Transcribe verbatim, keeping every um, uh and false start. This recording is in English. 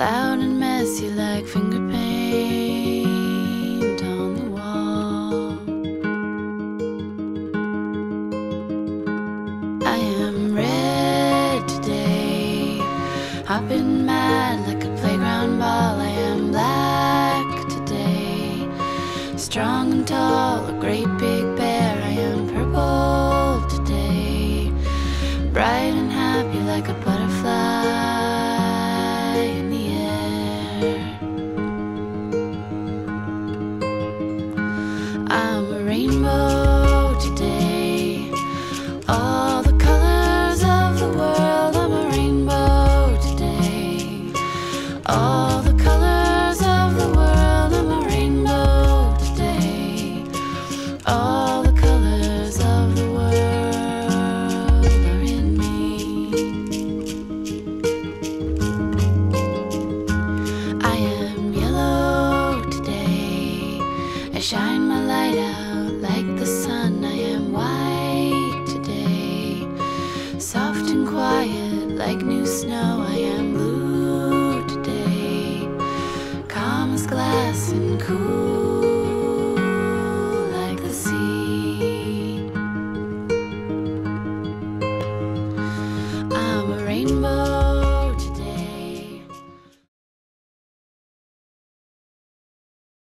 loud and messy like finger paint on the wall. I am red today, I've been mad like a playground ball. I am black today, strong and tall, a great